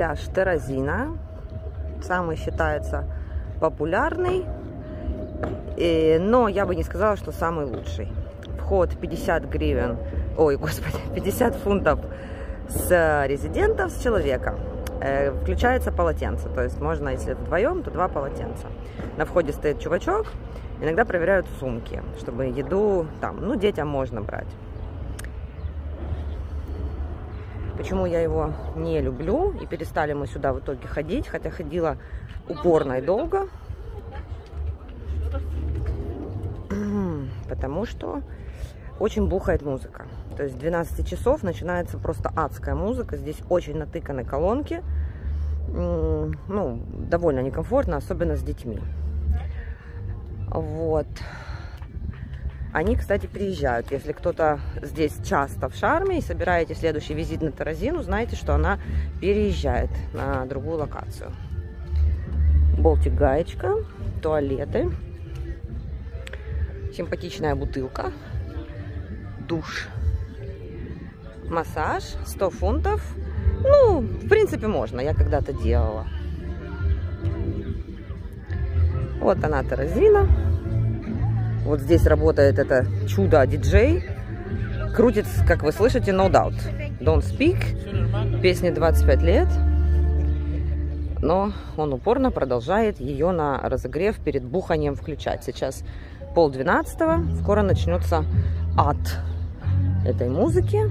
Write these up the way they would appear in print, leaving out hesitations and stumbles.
пляж Таразина. Самый считается популярный, но я бы не сказала, что самый лучший. Вход 50 гривен, ой, господи, 50 фунтов с резидентов, с человека. Включается полотенце, то есть можно, если вдвоем, то два полотенца. На входе стоит чувачок, иногда проверяют сумки, чтобы еду там, ну, детям можно брать. Почему я его не люблю, и перестали мы сюда в итоге ходить, хотя ходила упорно и долго, потому что очень бухает музыка. То есть с 12 часов начинается просто адская музыка, здесь очень натыканы колонки, ну, довольно некомфортно, особенно с детьми. Вот. Они, кстати, приезжают. Если кто-то здесь часто в Шарме и собираете следующий визит на Таразину, знаете, что она переезжает на другую локацию. Болтик-гаечка, туалеты, симпатичная бутылка, душ, массаж, 100 фунтов. Ну, в принципе, можно. Я когда-то делала. Вот она, Таразина. Вот здесь работает это чудо-диджей. Крутит, как вы слышите, No Doubt. Don't Speak. Песне 25 лет. Но он упорно продолжает ее на разогрев перед буханием включать. Сейчас 11:30. Скоро начнется ад этой музыки.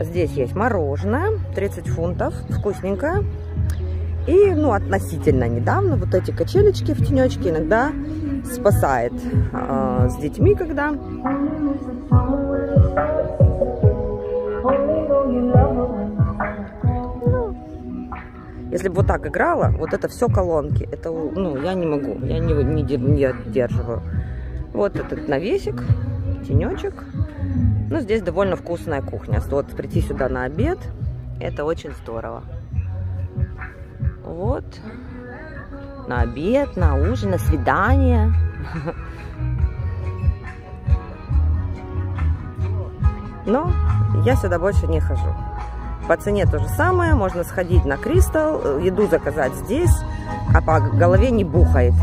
Здесь есть мороженое. 30 фунтов. Вкусненькое. И, ну, относительно недавно вот эти качелечки в тенечке иногда спасает с детьми, когда если бы вот так играла, вот это все колонки, это, ну, я не могу, я не отдерживаю. Вот этот навесик, тенечек. Ну, здесь довольно вкусная кухня. Вот прийти сюда на обед, это очень здорово. Вот. На обед, на ужин, на свидание. Но я сюда больше не хожу. По цене то же самое. Можно сходить на Кристалл, еду заказать здесь, а по голове не бухает.